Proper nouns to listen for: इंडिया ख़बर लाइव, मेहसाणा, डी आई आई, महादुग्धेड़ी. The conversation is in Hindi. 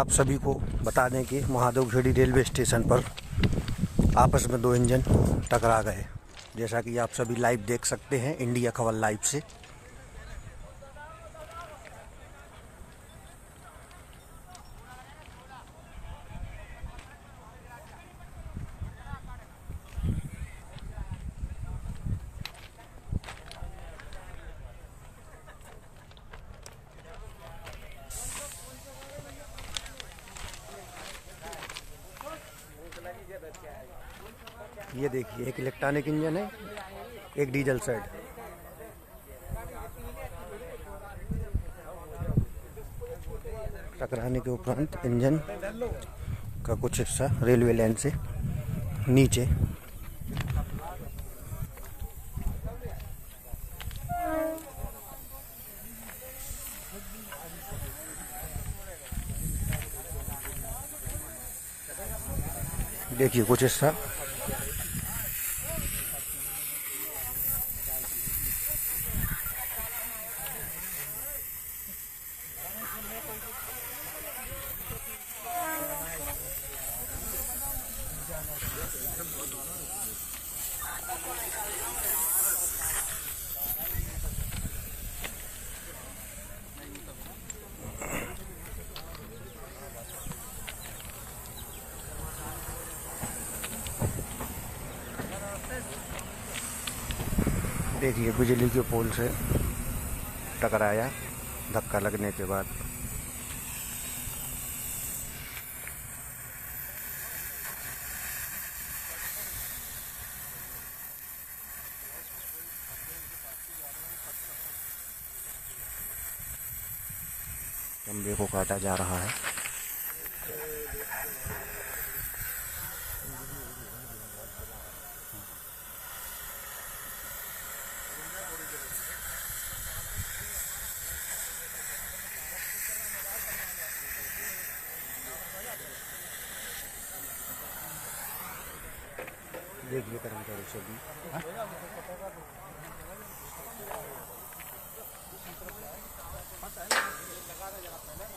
आप सभी को बता दें कि महादुग्धेड़ी रेलवे स्टेशन पर आपस में दो इंजन टकरा गए, जैसा कि आप सभी लाइव देख सकते हैं इंडिया ख़बर लाइव से। ये देखिए, एक इलेक्ट्रॉनिक इंजन है, एक डीजल सेट। टकराने के उपरांत इंजन का कुछ हिस्सा रेलवे लाइन से नीचे देखिए, कुछ हिस्सा देखिए, बिजली के पोल से टकराया धक्का लगने के बाद। खंभे को काटा जा रहा है। देखिए कर्मचारी सभी